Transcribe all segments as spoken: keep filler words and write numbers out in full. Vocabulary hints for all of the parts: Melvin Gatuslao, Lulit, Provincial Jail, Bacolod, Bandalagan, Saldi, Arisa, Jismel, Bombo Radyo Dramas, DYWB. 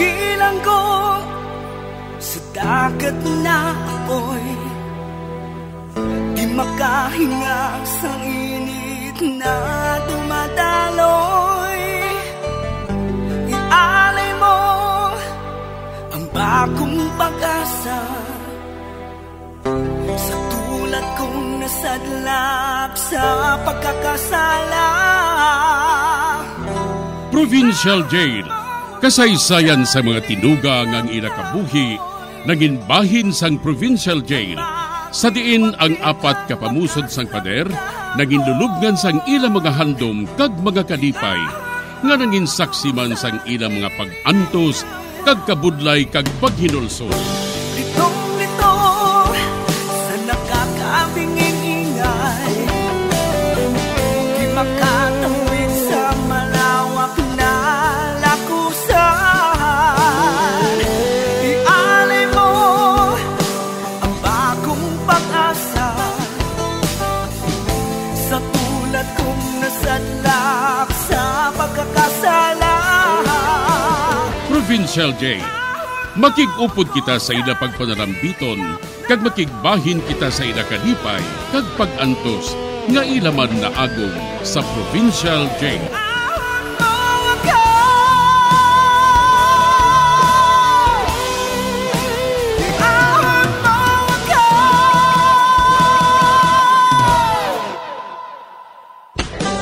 bilang ko sa dagat na apoy, di makahinga sa init na dumadaloy. Ialay mo ang bagong pag-asa sa tulad kong nasadlap sa pagkakasala. Provincial Jail, kasaysayan sa mga tinugang ang inakabuhi, naging bahin sang Provincial Jail. Sa diin ang apat kapamusod sang pader, naging lulubngan sang ilang mga handom kag mga kadipay, nga naging saksi man sang ilang mga pag-antos, kag kabudlay kag paghinulsol. Litong-lito sa nakakabinging ingay, di makatawid sa malawak na lakusan. Ialay mo ang bagong pag-asa sa tulad kong nasadlak sa pagkakasala. Provincial Jail, makigupod kita sa ila pagpanarambiton, kag makigbahin kita sa ila kalipay, kag pag-antos, nga ilaman na agong sa Provincial Jail.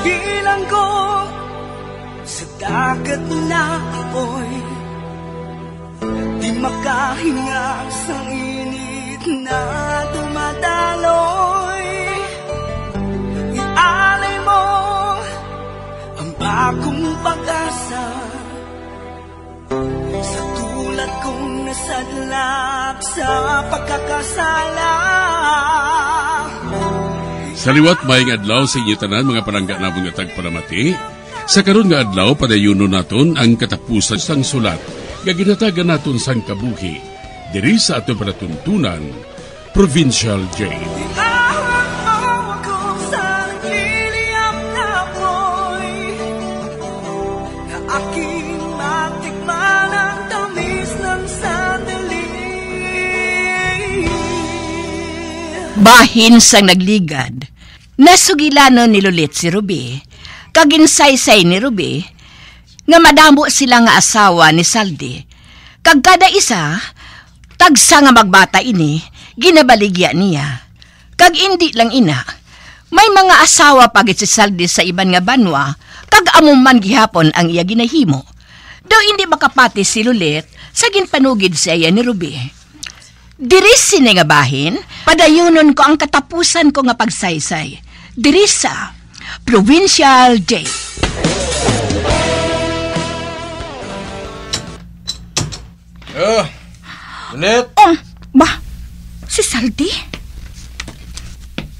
Bilang ko sa dagat na apoy, makahinga sa init na dumadaloy. Ialay mo ang bagong pag-asa sa tulad kong nasadlap sa pagkakasala. Sa liwat maayong adlaw sa inyo tanan mga panangga namon nga tagpalamati. Sa karon nga adlaw padayunon naton ang katapusan sang sulat nga ginatagan natin sang kabuhi diri sa ato panatuntunan, Provincial Jail. Bahin sang nagligad, nasugilanon ni Lulit si Ruby, kaginsaysay ni Ruby, nga madamo sila nga asawa ni Saldi. Kag kada isa, tagsa nga magbata ini, ginabaligya niya. Kag indi lang ina, may mga asawa pagit si Saldi sa iban nga banwa, kag amuman gihapon ang iya ginahimo. Daw hindi makapati si Lulit sa ginpanugid sa iya ni Ruby. Diris sini nga bahin, padayunon ko ang katapusan ko nga pagsaysay. Diris sa Provincial Jail. Oh, Lulit! Oh, ba? Si Saldi?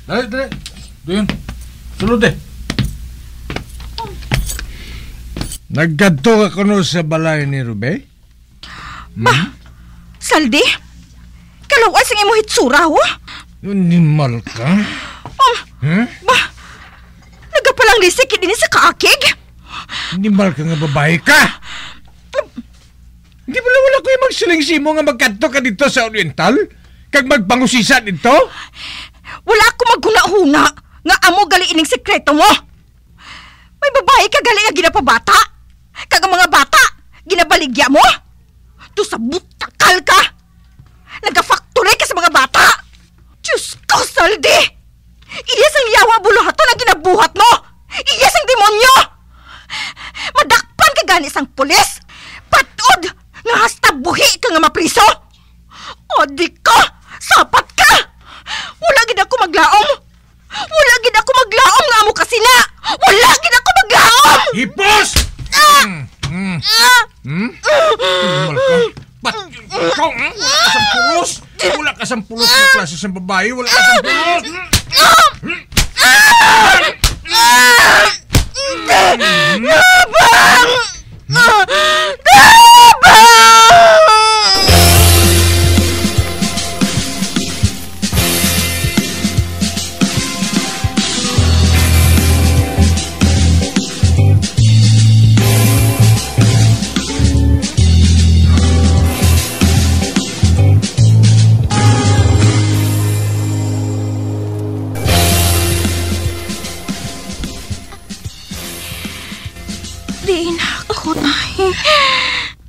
Dali, dali. Doon. Sulod eh. Oh. Nagkadto ka kuno sa balay ni Rube? Ba? Hmm? Saldi? Kalawas ang imo hitsura, ho? Animal ka? Oh, huh? Ba? Nagapalang lisikid din sa kaakig? Animal ka nga babae ka? Di ba lang wala ko yung magsilingsi mo nga magkanto ka dito sa Oriental? Kag magpangusisa dito? Wala akong maghuna-huna nga amo galiining sekreto mo. May babae ka gali nga ginapabata. Kag ang mga bata, ginabaligya mo. Doon sa butakal ka. Nagka-factory ka sa mga bata. Diyos ko, Saldi! Iyas ang yawa bulahato na ginabuhat mo. Iyas ang demonyo. Madakpan ka gani sang pulis. Patod! Nga hasta buhi ka nga mapriso! O di ka! Sapat ka! Wala gid ako maglaom! Wala gid ako maglaom nga amo kasi na! Wala gid ako maglaom! Hipos! Ah! Mm. Ah! Mm. Tumal ka! Ba't ikaw? Wala ka sang pulos! Wala ka sang pulos na klase sang babae! Wala ka sang pulos! Abang!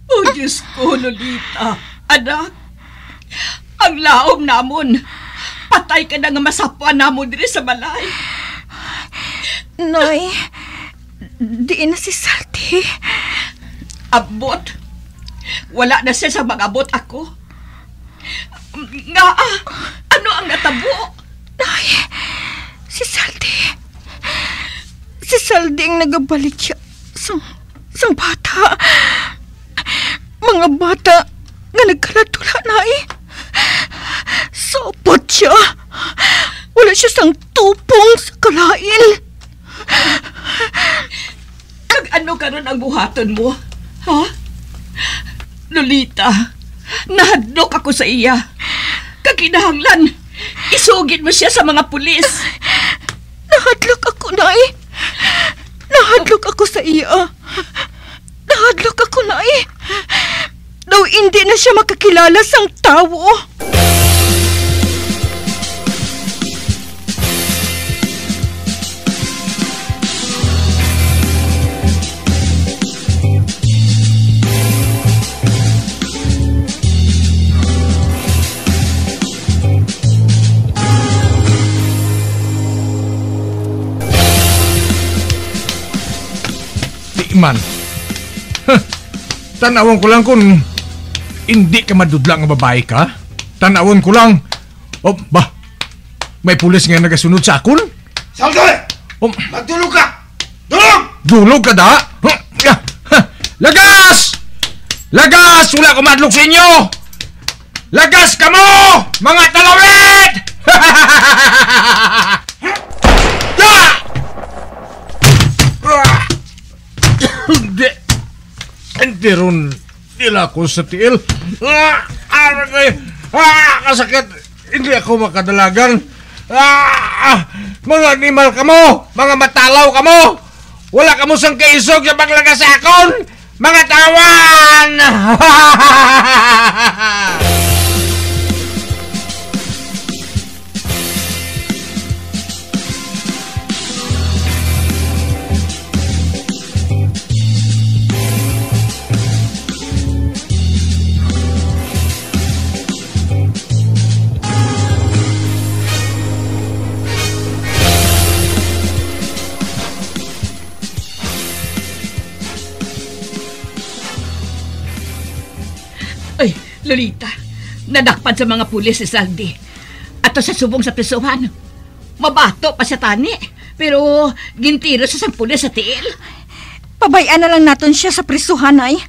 O Diyos ko, Lolita, anak, ang laom namon, patay ka na nga masapuan namon diri sa balay. Noy, di na si Salty. Abot, wala na siya sa mag-abot ako. Nga, ano ang natabo? Noy, si Salty. Si Salty ang nagabalik siya sa, sa bata. Mga bata nga nagkalatula na eh. Sopot siya. Wala siya sang tupong sa kalail. Kag-ano ka ron ang buhaton mo? Ha? Lolita, nahadlok ako sa iya. Kakinahanglan, isugin mo siya sa mga pulis. Nahadlok ako, Nay. Nahadlok ako sa iya. Nahadlok ako, Nay. Daw hindi na siya makakilala sang tao. Man. Huh. Tanawon ko lang kung hindi ka madudlang nga babae ka. Tanawon ko lang. Oh, bah. May pulis nga nagasunod sa akon. Saldoy! Oh. Magdulog ka! Dulog! Dulog ka da? Huh. Huh. Lagas! Lagas! Wala ko madlog sa inyo! Lagas ka mo! Mga talawid! Hindi. Hindi ron nila ako sa tiil. Ah, ah, kasakit. Hindi ako makadalagan. Ah, mga animal ka mo. Mga matalaw ka mo. Wala ka mo sang kaisog sa paglagas sa akon. Mga tawan! Ay, Lolita, nadakpan sa mga pulis si Saldi. Ato sa subong sa prisuhan. Mabato pa siya tani, pero gintiro sa sang pulis sa tiil. Pabayaan na lang natin siya sa prisuhan, ay.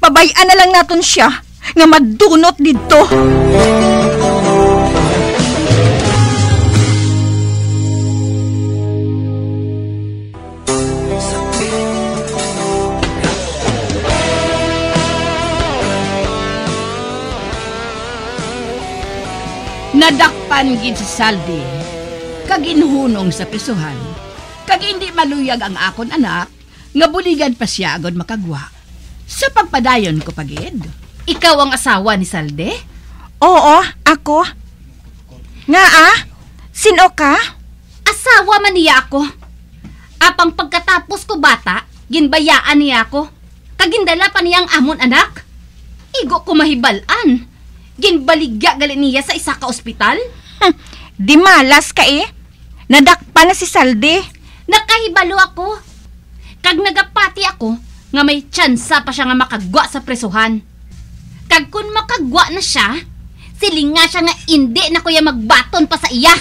Pabayaan na lang natin siya nga madunot dito. Nadakpan gid si Saldi, kaginhunong sa prisuhan, kag hindi maluyag ang akon anak, nga buligan pa siya agad makagwa. Sa pagpadayon ko pagid. Ikaw ang asawa ni Saldi? Oo, ako. Nga ah, sino ka? Asawa man niya ako. Apang pagkatapos ko bata, ginbayaan niya ako. Kagindala pa niya ang amon anak. Igo ko mahibalan. Ginbaligya gali niya sa isa ka ospital? Hmm, di malas ka eh. Nadakpan na si Saldi. Nakahibalo ako. Kag nagapati ako, nga may tsansa pa siya nga makagwa sa presuhan. Kag kun makagwa na siya, silinga siya nga hindi na kuya magbaton pa sa iya.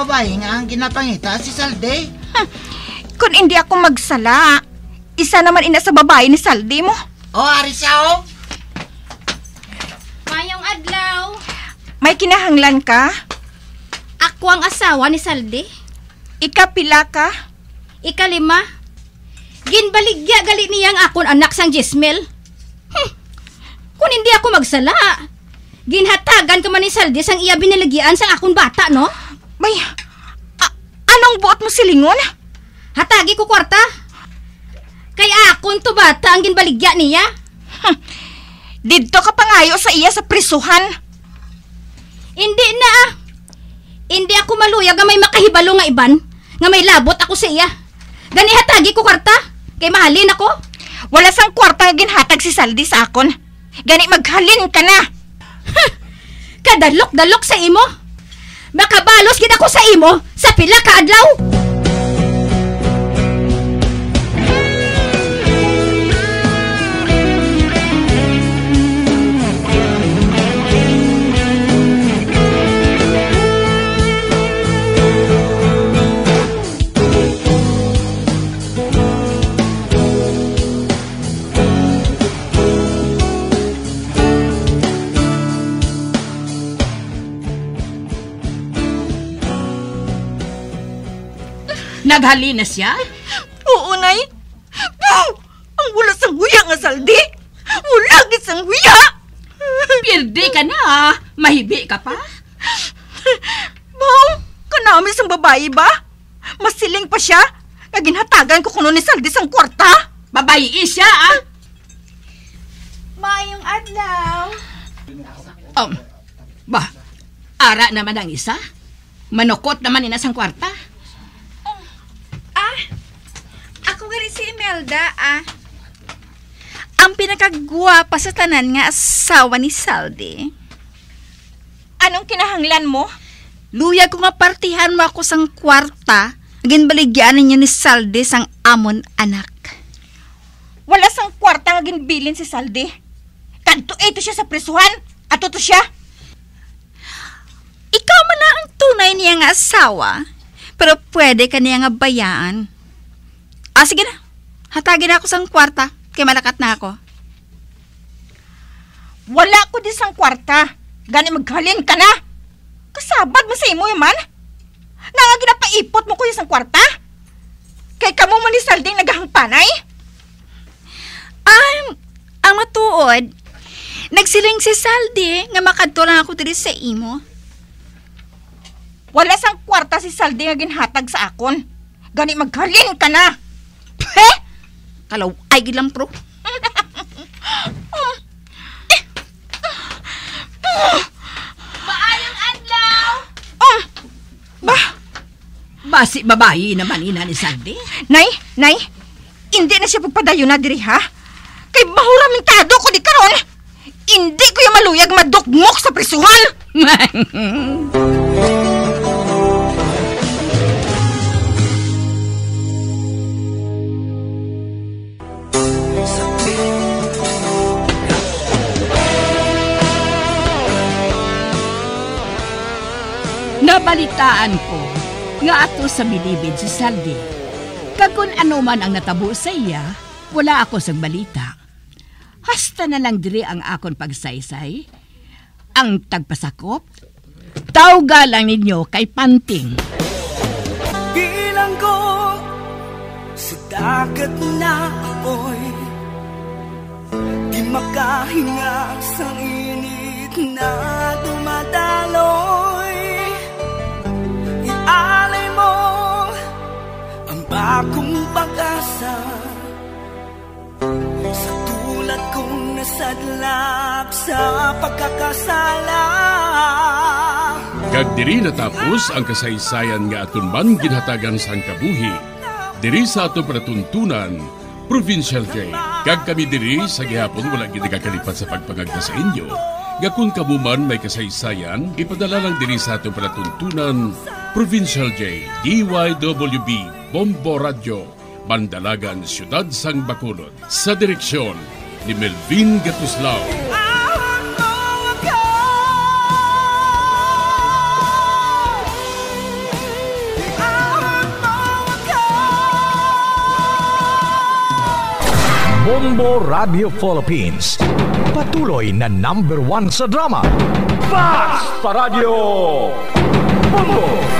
Babae nga ang ginapangita si Saldi. Hmm. Kung hindi ako magsala, isa naman ina sa babae ni Saldi mo. O, oh, Arisa, o. Oh. May kinahanglan ka? Ako ang asawa ni Saldi. Ikapila ka? Ikalima. Ginbaligya gali niyang akon anak sang Jismel. Hm. Kun hindi ako magsala, ginhatagan ka man ni Saldi sang iya binaligian sang akon bata, no? May, anong buot mo silingon? Hatagi ko kwarta. Kay akon to bata ang ginbaligya niya. Hm. Didto ka pangayo sa iya sa prisuhan. Hindi na ah. Hindi ako maluyag nga may makahibalo nga iban, nga may labot ako sa iya. Gani hatagi ko kwarta, kay mahalin ako. Wala sang kwarta nga ginhatag si Saldi sa akon. Gani maghalin ka na. Kadalok-dalok sa imo. Makabalos gid ako sa imo sa pila ka adlaw. Naghali na siya? Oo, Nay. Oh, ang wala sang huya nga, Saldi. Wala sang huya. Pirdi ka na. Mahibi ka pa. Mau, kanami sang babae ba? Masiling pa siya. Naginhatagan ko kuno ni Saldi sang kwarta. Babae siya, ah. Maayong adlaw. Um, bah, ara naman ang isa. Manukot naman ina sang kwarta. Si Imelda, ah. Ang pinakagwapa sa tanan nga asawa ni Saldi. Anong kinahanglan mo? Luya ko nga partihan mo ako sang kwarta, ginbaligyan niya ni Saldi sang amon anak. Wala sang kwarta nga ginbilin si Saldi. Kadto ito siya sa prisuhan, ato to siya. Ikaw man na ang tunay niya nga asawa, pero pwede ka niya nga bayaan. Ah, sige na. Hatagin ako sang kwarta. Kay malakat na ako. Wala ko di sang kwarta. Gani maghalin ka na. Kasabad mo sa imo yaman. Nangagina pa ipot mo ko yung sang kwarta. Kay kamo man ni Saldi naghangpanay. Ay, ang matuod. Nagsiling si Saldi nga makadto lang ako diri sa imo. Wala sang kwarta si Saldi nga ginhatag sa akon. Gani maghalin ka na. Eh? Kalaw ay gilang pro. Maayang adlaw. Oh. Ba. Basi babae naman ina ni Saldi. Nay, nay. Hindi na siya pagpadayon na diri ha. Kay mahuramentado ko di karon. Hindi ko yung maluyag madukmok sa prisuhan. Nabalitaan ko nga ato sa bilibid si Saldi. Kagun ano man ang natabo sa iya, wala ako sang balita. Hasta na lang diri ang akon pagsaysay. Ang tagpasakop, tawga lang ninyo kay Panting. Bilang ko sa dagat na apoy, di makahinga sa init na dumadaloy. Alay mo ang bagong pag-asa sa tulad kong nasadlap sa pagkakasala. Kagdiri natapos ang kasaysayan nga atunban ginhatagan sang kabuhi diri sa ato pratuntunan Provincial Jail. Kag kami diri sa gihapon wala gid nakakalipat sa pagpangagda sa inyo. Gakun kamuman may kasaysayan, ipadala lang diri sa ato pratuntunan Provincial Jail, D Y W B, Bombo Radyo, Bandalagan, Siyudad sang Bacolod, sa direksyon ni Melvin Gatuslao. Bombo Radyo Philippines, patuloy na number one sa drama. Basta Radio Bombo!